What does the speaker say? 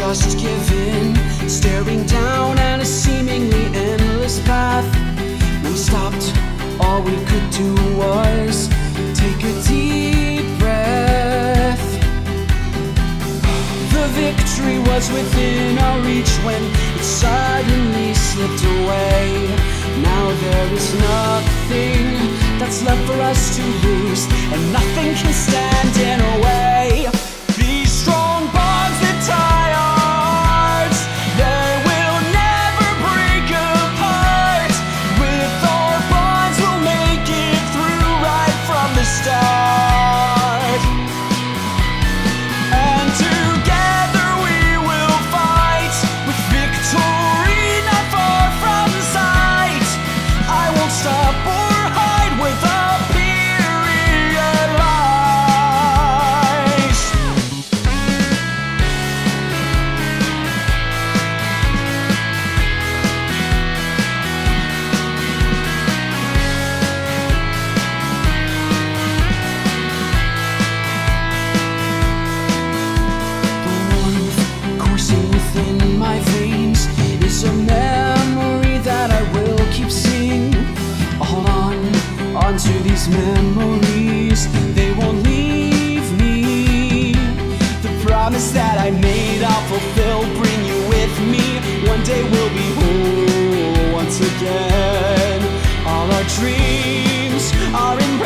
just give in, staring down at a seemingly endless path. We stopped, all we could do was take a deep breath. The victory was within our reach when it suddenly slipped away. Now there is nothing that's left for us to lose, and nothing can stand in our way. These strong bonds that tie us, to these memories, they won't leave me. The promise that I made I'll fulfill, bring you with me. One day we'll be whole once again. All our dreams are in